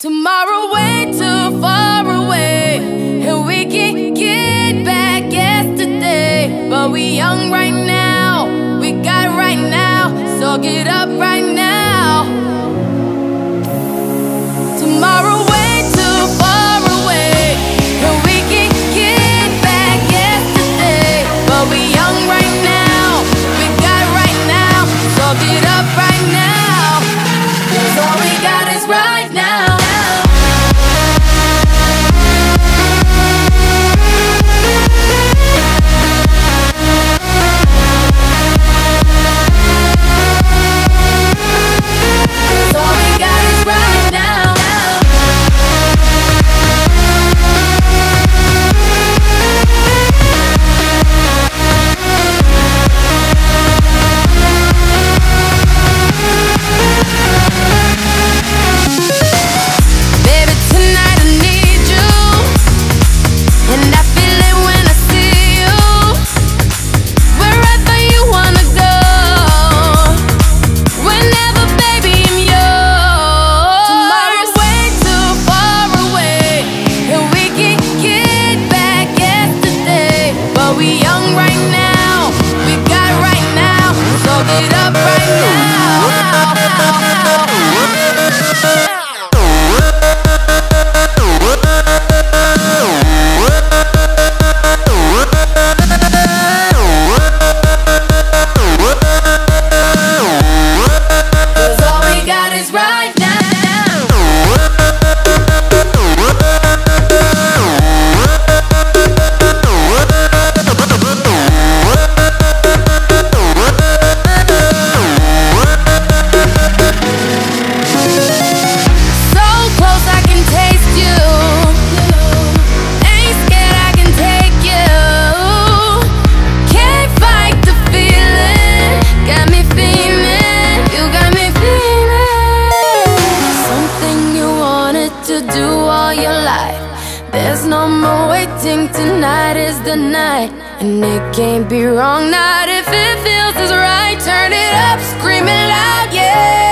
Tomorrow way too far away, and we can get back yesterday. But we young right now, we got right now, so get up right now. Tomorrow way too far away, and we can get back yesterday. But we young right now, we got right now, so get up right now. Cause all we got is right now. Can't be wrong, not if it feels is right. Turn it up, scream it loud, yeah.